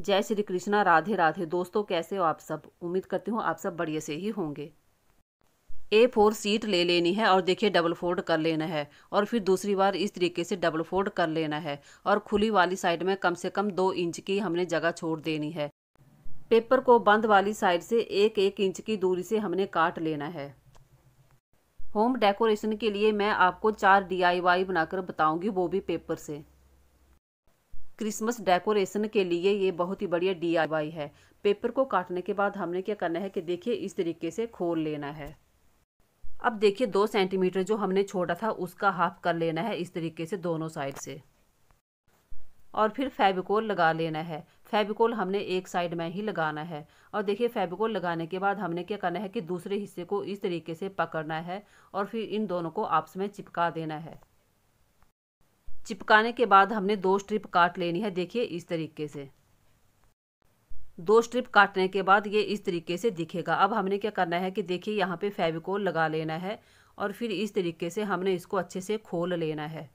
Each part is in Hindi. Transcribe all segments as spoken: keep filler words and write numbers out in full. जय श्री कृष्णा, राधे राधे। दोस्तों, कैसे हो आप सब? उम्मीद करती हूँ आप सब बढ़िया से ही होंगे। ए फोर सीट ले लेनी है और देखिए डबल फोल्ड कर लेना है और फिर दूसरी बार इस तरीके से डबल फोल्ड कर लेना है और खुली वाली साइड में कम से कम दो इंच की हमने जगह छोड़ देनी है। पेपर को बंद वाली साइड से एक एक इंच की दूरी से हमने काट लेना है। होम डेकोरेशन के लिए मैं आपको चार डी आई वाई बनाकर बताऊँगी, वो भी पेपर से। क्रिसमस डेकोरेशन के लिए ये बहुत ही बढ़िया डी आई वाई है। पेपर को काटने के बाद हमने क्या करना है कि देखिए इस तरीके से खोल लेना है। अब देखिए दो सेंटीमीटर जो हमने छोड़ा था उसका हाफ कर लेना है इस तरीके से दोनों साइड से और फिर फेविकोल लगा लेना है। फेविकोल हमने एक साइड में ही लगाना है और देखिए फेविकोल लगाने के बाद हमने क्या करना है कि दूसरे हिस्से को इस तरीके से पकड़ना है और फिर इन दोनों को आपस में चिपका देना है। चिपकाने के बाद हमने दो स्ट्रिप काट लेनी है, देखिए इस तरीके से। दो स्ट्रिप काटने के बाद ये इस तरीके से दिखेगा। अब हमने क्या करना है कि देखिए यहाँ पे फेविकोल लगा लेना है और फिर इस तरीके से हमने इसको अच्छे से खोल लेना है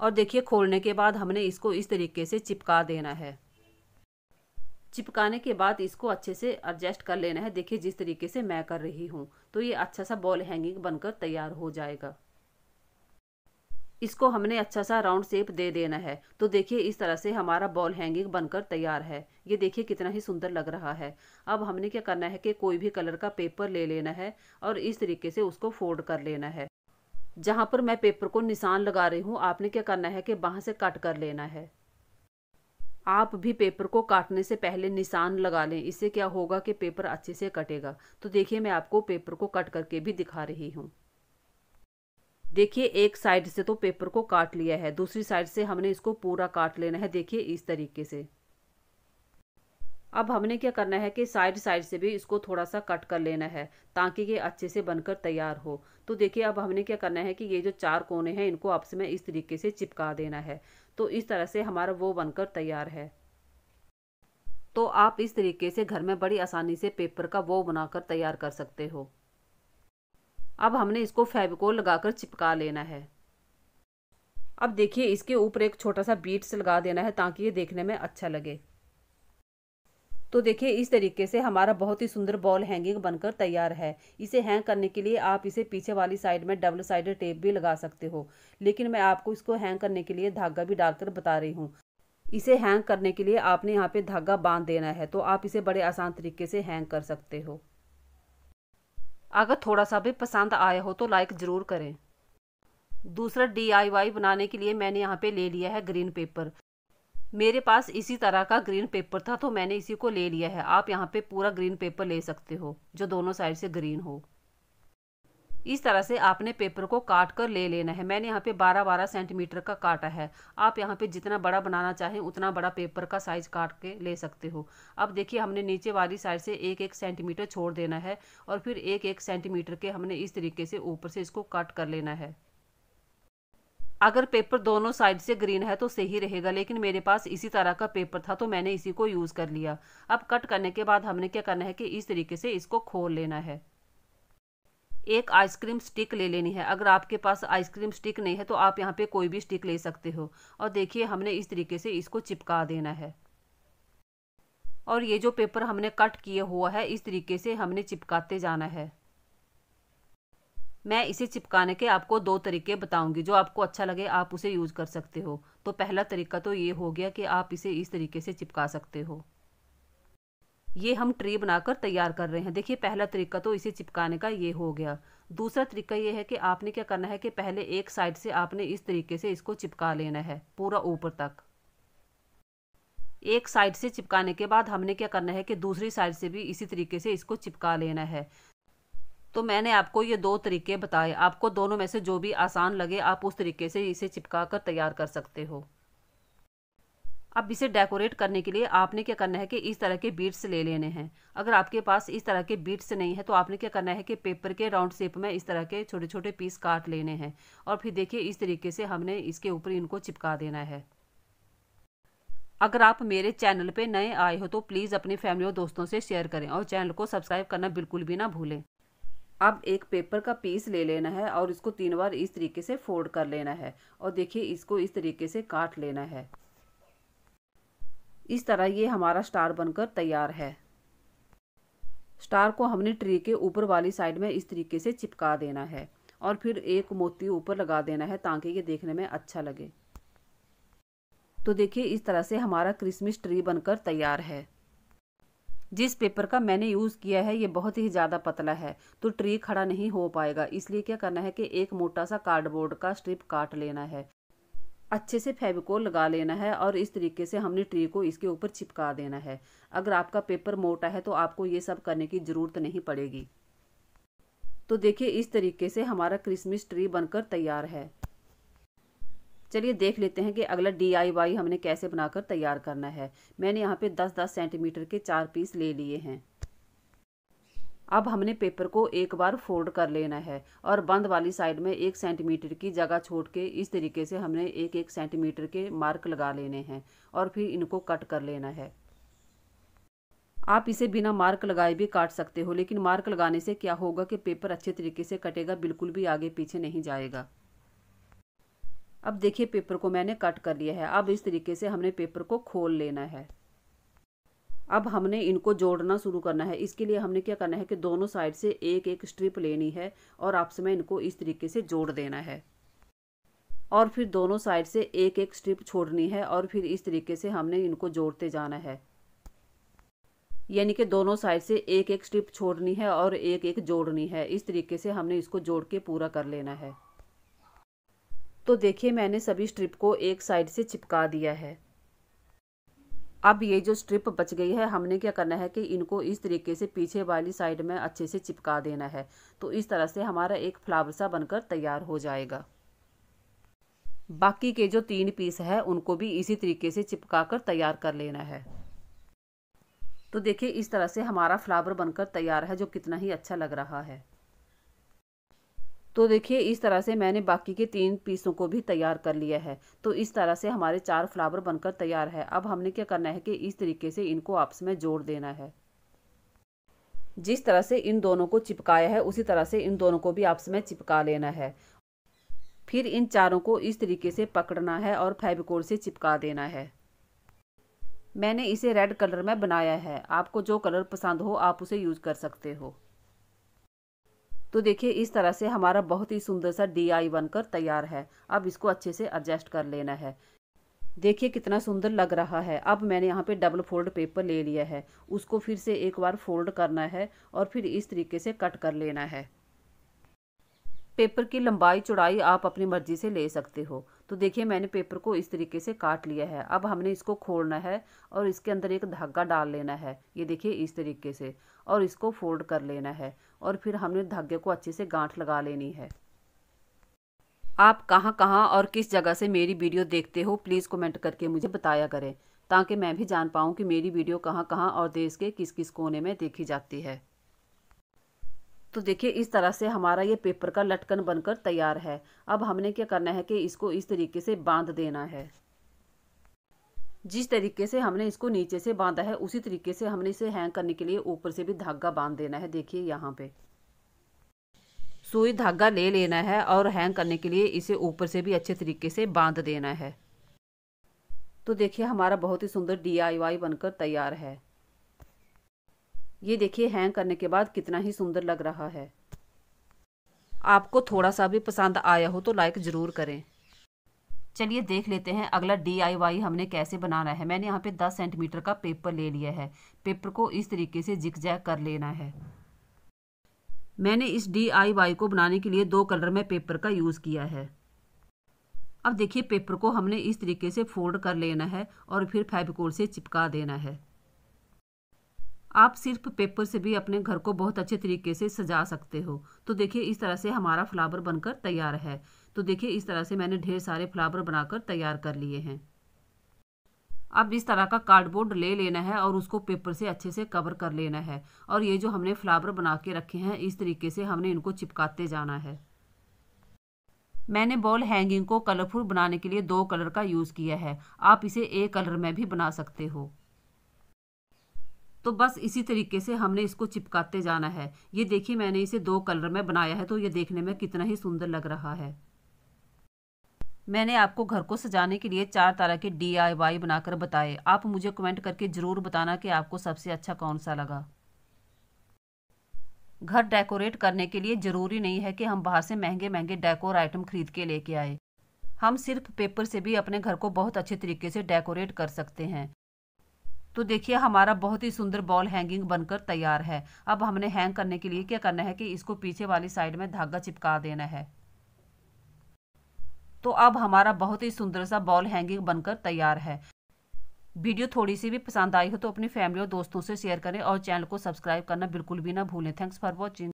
और देखिए खोलने के बाद हमने इसको इस तरीके से चिपका देना है। चिपकाने के बाद इसको अच्छे से एडजस्ट कर लेना है, देखिए जिस तरीके से मैं कर रही हूँ, तो ये अच्छा सा बॉल हैंगिंग बनकर तैयार हो जाएगा। इसको हमने अच्छा सा राउंड शेप दे देना है। तो देखिए इस तरह से हमारा बॉल हैंगिंग बनकर तैयार है। ये देखिए कितना ही सुंदर लग रहा है। अब हमने क्या करना है कि कोई भी कलर का पेपर ले लेना है और इस तरीके से उसको फोल्ड कर लेना है। जहाँ पर मैं पेपर को निशान लगा रही हूँ आपने क्या करना है कि वहाँ से कट कर लेना है। आप भी पेपर को काटने से पहले निशान लगा लें, इससे क्या होगा कि पेपर अच्छे से कटेगा। तो देखिए मैं आपको पेपर को कट करके भी दिखा रही हूँ। देखिए एक साइड से तो पेपर को काट लिया है, दूसरी साइड से हमने इसको पूरा काट लेना है, देखिए इस तरीके से। अब हमने क्या करना है कि साइड साइड से भी इसको थोड़ा सा कट कर लेना है ताकि ये अच्छे से बनकर तैयार हो। तो देखिए अब हमने क्या करना है कि ये जो चार कोने हैं इनको आपस में इस तरीके से चिपका देना है। तो इस तरह से हमारा वो बनकर तैयार है। तो आप इस तरीके से घर में बड़ी आसानी से पेपर का वो बनाकर तैयार कर सकते हो। अब हमने इसको फेविकोल लगाकर चिपका लेना है। अब देखिए इसके ऊपर एक छोटा सा बीट्स लगा देना है ताकि ये देखने में अच्छा लगे। तो देखिए इस तरीके से हमारा बहुत ही सुंदर बॉल हैंगिंग बनकर तैयार है। इसे हैंग करने के लिए आप इसे पीछे वाली साइड में डबल साइडेड टेप भी लगा सकते हो, लेकिन मैं आपको इसको हैंग करने के लिए धागा भी डालकर बता रही हूँ। इसे हैंग करने के लिए आपने यहाँ पे धागा बांध देना है। तो आप इसे बड़े आसान तरीके से हैंग कर सकते हो। अगर थोड़ा सा भी पसंद आया हो तो लाइक ज़रूर करें। दूसरा डीआईवाई बनाने के लिए मैंने यहाँ पे ले लिया है ग्रीन पेपर। मेरे पास इसी तरह का ग्रीन पेपर था तो मैंने इसी को ले लिया है। आप यहाँ पे पूरा ग्रीन पेपर ले सकते हो जो दोनों साइड से ग्रीन हो। इस तरह से आपने पेपर को काट कर ले लेना है। मैंने यहाँ पे बारह बारह सेंटीमीटर का काटा है। आप यहाँ पे जितना बड़ा बनाना चाहें उतना बड़ा पेपर का साइज काट के ले सकते हो। अब देखिए हमने नीचे वाली साइड से एक एक सेंटीमीटर छोड़ देना है और फिर एक एक सेंटीमीटर के हमने इस तरीके से ऊपर से इसको काट कर लेना है। अगर पेपर दोनों साइड से ग्रीन है तो सही रहेगा, लेकिन मेरे पास इसी तरह का पेपर था तो मैंने इसी को यूज़ कर लिया। अब कट करने के बाद हमने क्या करना है कि इस तरीके से इसको खोल लेना है। एक आइसक्रीम स्टिक ले लेनी है। अगर आपके पास आइसक्रीम स्टिक नहीं है तो आप यहाँ पे कोई भी स्टिक ले सकते हो। और देखिए हमने इस तरीके से इसको चिपका देना है और ये जो पेपर हमने कट किया हुआ है इस तरीके से हमने चिपकाते जाना है। मैं इसे चिपकाने के आपको दो तरीके बताऊंगी, जो आपको अच्छा लगे आप उसे यूज़ कर सकते हो। तो पहला तरीका तो ये हो गया कि आप इसे इस तरीके से चिपका सकते हो। ये हम ट्री बनाकर तैयार कर रहे हैं। देखिए पहला तरीका तो इसे चिपकाने का ये हो गया। दूसरा तरीका ये है कि आपने क्या करना है कि पहले एक साइड से आपने इस तरीके से इसको चिपका लेना है पूरा ऊपर तक। एक साइड से चिपकाने के बाद हमने क्या करना है कि दूसरी साइड से भी इसी तरीके से इसको चिपका लेना है। तो मैंने आपको ये दो तरीके बताए। आपको दोनों में से जो भी आसान लगे आप उस तरीके से इसे चिपका कर तैयार कर सकते हो। अब इसे डेकोरेट करने के लिए आपने क्या करना है कि इस तरह के बीट्स ले लेने हैं। अगर आपके पास इस तरह के बीट्स नहीं है तो आपने क्या करना है कि पेपर के राउंड शेप में इस तरह के छोटे छोटे पीस काट लेने हैं और फिर देखिए इस तरीके से हमने इसके ऊपर इनको चिपका देना है। अगर आप मेरे चैनल पे नए आए हो तो प्लीज़ अपनी फैमिली और दोस्तों से शेयर करें और चैनल को सब्सक्राइब करना बिल्कुल भी ना भूलें। अब एक पेपर का पीस ले लेना है और इसको तीन बार इस तरीके से फोल्ड कर लेना है और देखिए इसको इस तरीके से काट लेना है। इस तरह ये हमारा स्टार बनकर तैयार है। स्टार को हमने ट्री के ऊपर वाली साइड में इस तरीके से चिपका देना है और फिर एक मोती ऊपर लगा देना है ताकि ये देखने में अच्छा लगे। तो देखिए इस तरह से हमारा क्रिसमस ट्री बनकर तैयार है। जिस पेपर का मैंने यूज़ किया है ये बहुत ही ज़्यादा पतला है तो ट्री खड़ा नहीं हो पाएगा, इसलिए क्या करना है कि एक मोटा सा कार्डबोर्ड का स्ट्रिप काट लेना है, अच्छे से फेविकोल लगा लेना है और इस तरीके से हमने ट्री को इसके ऊपर चिपका देना है। अगर आपका पेपर मोटा है तो आपको ये सब करने की ज़रूरत नहीं पड़ेगी। तो देखिए इस तरीके से हमारा क्रिसमस ट्री बनकर तैयार है। चलिए देख लेते हैं कि अगला डी आई वाई हमने कैसे बनाकर तैयार करना है। मैंने यहाँ पे दस दस सेंटीमीटर के चार पीस ले लिए हैं। अब हमने पेपर को एक बार फोल्ड कर लेना है और बंद वाली साइड में एक सेंटीमीटर की जगह छोड़ के इस तरीके से हमने एक एक सेंटीमीटर के मार्क लगा लेने हैं और फिर इनको कट कर लेना है। आप इसे बिना मार्क लगाए भी काट सकते हो, लेकिन मार्क लगाने से क्या होगा कि पेपर अच्छे तरीके से कटेगा, बिल्कुल भी आगे पीछे नहीं जाएगा। अब देखिए पेपर को मैंने कट कर लिया है। अब इस तरीके से हमने पेपर को खोल लेना है। अब हमने इनको जोड़ना शुरू करना है। इसके लिए हमने क्या करना है कि दोनों साइड से एक एक स्ट्रिप लेनी है और आपस में इनको इस तरीके से जोड़ देना है और फिर दोनों साइड से एक एक स्ट्रिप छोड़नी है और फिर इस तरीके से हमने इनको जोड़ते जाना है, यानी कि दोनों साइड से एक एक स्ट्रिप छोड़नी है और एक एक जोड़नी है। इस तरीके से हमने इसको जोड़ के पूरा कर लेना है। तो देखिए मैंने सभी स्ट्रिप को एक साइड से चिपका दिया है। अब ये जो स्ट्रिप बच गई है हमने क्या करना है कि इनको इस तरीके से पीछे वाली साइड में अच्छे से चिपका देना है। तो इस तरह से हमारा एक फ्लावर सा बनकर तैयार हो जाएगा। बाकी के जो तीन पीस है उनको भी इसी तरीके से चिपका कर तैयार कर लेना है। तो देखिए इस तरह से हमारा फ्लावर बनकर तैयार है जो कितना ही अच्छा लग रहा है। तो देखिए इस तरह से मैंने बाकी के तीन पीसों को भी तैयार कर लिया है। तो इस तरह से हमारे चार फ्लावर बनकर तैयार है। अब हमने क्या करना है कि इस तरीके से इनको आपस में जोड़ देना है। जिस तरह से इन दोनों को चिपकाया है उसी तरह से इन दोनों को भी आपस में चिपका लेना है। फिर इन चारों को इस तरीके से पकड़ना है और फेविकोल से चिपका देना है। मैंने इसे रेड कलर में बनाया है, आपको जो कलर पसंद हो आप उसे यूज़ कर सकते हो। तो देखिए इस तरह से हमारा बहुत ही सुंदर सा डी आई बनकर तैयार है। अब इसको अच्छे से एडजस्ट कर लेना है। देखिए कितना सुंदर लग रहा है। अब मैंने यहाँ पे डबल फोल्ड पेपर ले लिया है, उसको फिर से एक बार फोल्ड करना है और फिर इस तरीके से कट कर लेना है। पेपर की लंबाई चौड़ाई आप अपनी मर्जी से ले सकते हो। तो देखिए मैंने पेपर को इस तरीके से काट लिया है। अब हमने इसको खोलना है और इसके अंदर एक धागा डाल लेना है, ये देखिए इस तरीके से, और इसको फोल्ड कर लेना है और फिर हमने धागे को अच्छे से गांठ लगा लेनी है। आप कहाँ कहाँ और किस जगह से मेरी वीडियो देखते हो प्लीज़ कमेंट करके मुझे बताया करें ताकि मैं भी जान पाऊँ कि मेरी वीडियो कहाँ कहाँ और देश के किस किस कोने में देखी जाती है। तो देखिए इस तरह से हमारा ये पेपर का लटकन बनकर तैयार है। अब हमने क्या करना है कि इसको इस तरीके से बांध देना है। जिस तरीके से हमने इसको नीचे से बांधा है उसी तरीके से हमने इसे हैंग करने के लिए ऊपर से भी धागा बांध देना है। देखिए यहाँ पे सुई धागा ले लेना है और हैंग करने के लिए इसे ऊपर से भी अच्छे तरीके से बांध देना है। तो देखिए हमारा बहुत ही सुंदर डी आई वाई बनकर तैयार है। ये देखिए हैंग करने के बाद कितना ही सुंदर लग रहा है। आपको थोड़ा सा भी पसंद आया हो तो लाइक ज़रूर करें। चलिए देख लेते हैं अगला डी आई वाई हमने कैसे बनाना है। मैंने यहाँ पे दस सेंटीमीटर का पेपर ले लिया है। पेपर को इस तरीके से जिगजैग कर लेना है। मैंने इस डी आई वाई को बनाने के लिए दो कलर में पेपर का यूज़ किया है। अब देखिए पेपर को हमने इस तरीके से फोल्ड कर लेना है और फिर फेविकोल से चिपका देना है। आप सिर्फ पेपर से भी अपने घर को बहुत अच्छे तरीके से सजा सकते हो। तो देखिए इस तरह से हमारा फ्लावर बनकर तैयार है। तो देखिए इस तरह से मैंने ढेर सारे फ्लावर बनाकर तैयार कर लिए हैं। अब इस तरह का कार्डबोर्ड ले लेना है और उसको पेपर से अच्छे से कवर कर लेना है और ये जो हमने फ्लावर बना के रखे हैं इस तरीके से हमने इनको चिपकाते जाना है। मैंने बॉल हैंगिंग को कलरफुल बनाने के लिए दो कलर का यूज़ किया है, आप इसे एक कलर में भी बना सकते हो। तो बस इसी तरीके से हमने इसको चिपकाते जाना है। ये देखिए मैंने इसे दो कलर में बनाया है तो ये देखने में कितना ही सुंदर लग रहा है। मैंने आपको घर को सजाने के लिए चार तरह के डी आई वाई बनाकर बताए। आप मुझे कमेंट करके ज़रूर बताना कि आपको सबसे अच्छा कौन सा लगा। घर डेकोरेट करने के लिए ज़रूरी नहीं है कि हम बाहर से महंगे महंगे डेकोर आइटम खरीद के लेके आए। हम सिर्फ पेपर से भी अपने घर को बहुत अच्छे तरीके से डेकोरेट कर सकते हैं। तो देखिए हमारा बहुत ही सुंदर बॉल हैंगिंग बनकर तैयार है। अब हमने हैंग करने के लिए क्या करना है कि इसको पीछे वाली साइड में धागा चिपका देना है। तो अब हमारा बहुत ही सुंदर सा बॉल हैंगिंग बनकर तैयार है। वीडियो थोड़ी सी भी पसंद आई हो तो अपनी फैमिली और दोस्तों से शेयर करें और चैनल को सब्सक्राइब करना बिल्कुल भी ना भूलें। Thanks for watching.